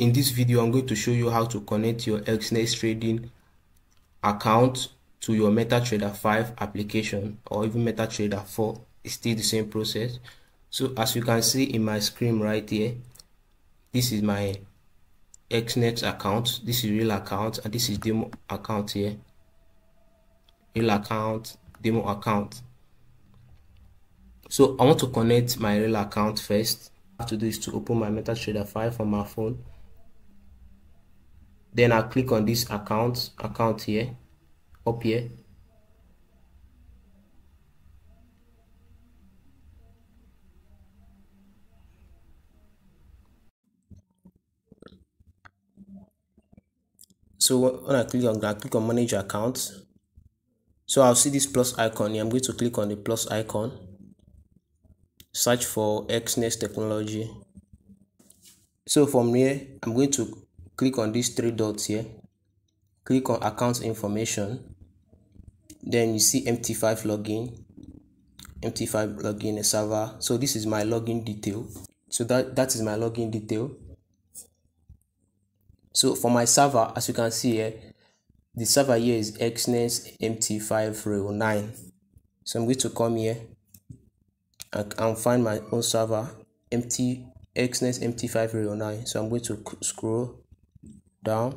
In this video, I'm going to show you how to connect your Exness trading account to your MetaTrader 5 application or even MetaTrader 4. It's still the same process. So as you can see in my screen right here, this is my Exness account. This is real account and this is demo account here. Real account, demo account. So I want to connect my real account first. I have to do is to open my MetaTrader 5 from my phone. Then I click on this account here, up here. So when I click on manage accounts, so I'll see this plus icon here. I'm going to click on the plus icon, search for Exness technology. So from here, I'm going to click on these three dots here, click on account information, then you see MT5 login a server. So this is my login detail. So that is my login detail. So for my server, as you can see here, the server here is Exness MT509. So I'm going to come here and find my own server, Exness MT509. So I'm going to scroll down.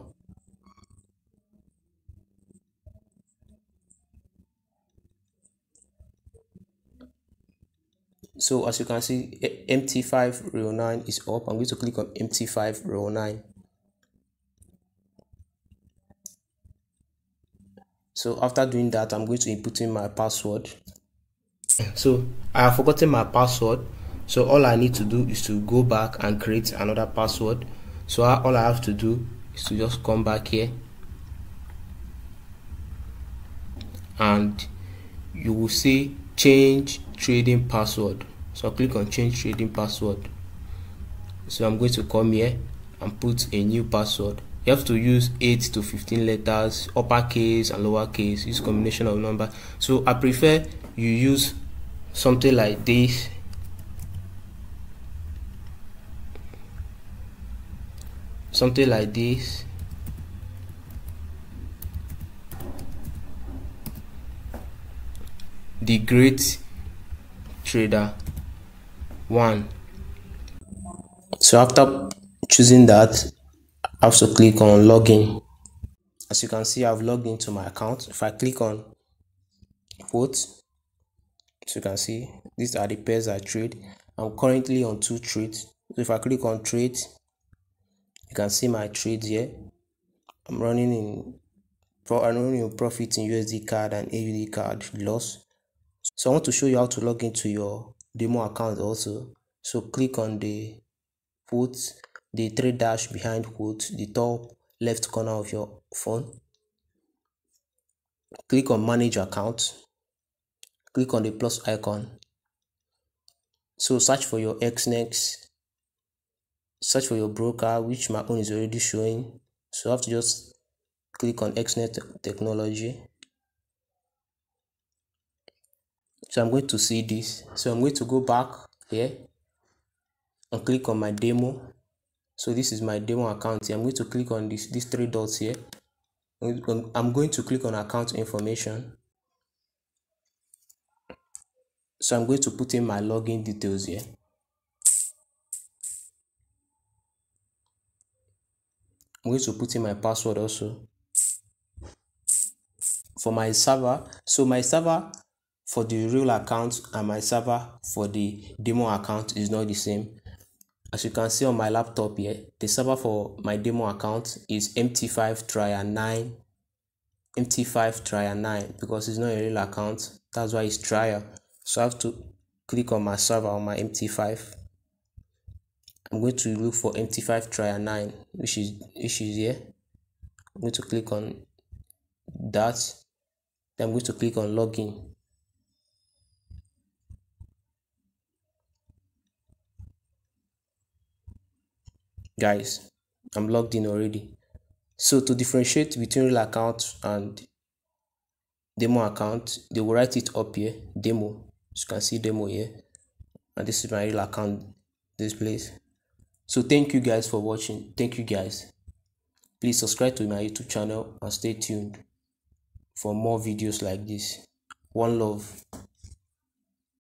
So as you can see, MT509 is up. I'm going to click on MT509. So after doing that, I'm going to input in my password. So I have forgotten my password. So all I need to do is to go back and create another password. So all I have to do is to just come back here. And you will see change trading password. So I click on change trading password. So I'm going to come here and put a new password. You have to use 8 to 15 letters, uppercase and lowercase, use combination of number. So I prefer you use something like this. Something like this. The Great Trader 1. So after choosing that, I have to click on login. As you can see, I've logged into my account. If I click on quotes, as you can see, these are the pairs I trade. I'm currently on 2 trades. So if I click on trade, you can see my trades here. I'm running in profit in USD card and AUD card loss. So I want to show you how to log into your demo account also. So click on the quotes, the three dash behind quotes, the top left corner of your phone. Click on manage account. Click on the plus icon. So search for your Exness. Search for your broker, which my own is already showing. So I have to just click on Exness technology. So I'm going to see this. So I'm going to go back here and click on my demo. So this is my demo account here. I'm going to click on these three dots here. I'm going to click on account information. So I'm going to put in my login details here. I'm going to put in my password also. For my server, so my server for the real account and my server for the demo account is not the same. As you can see on my laptop here, the server for my demo account is MT5 trial 9, because it's not a real account, that's why it's trial. So I have to click on my server on my MT5. I'm going to look for MT5 trial 9, which is here. I'm going to click on that. Then I'm going to click on login. Guys, I'm logged in already. So to differentiate between real account and demo account, they will write it up here, demo. You can see demo here, and this is my real account display. So thank you guys for watching. Thank you guys. Please subscribe to my YouTube channel and stay tuned for more videos like this. One love.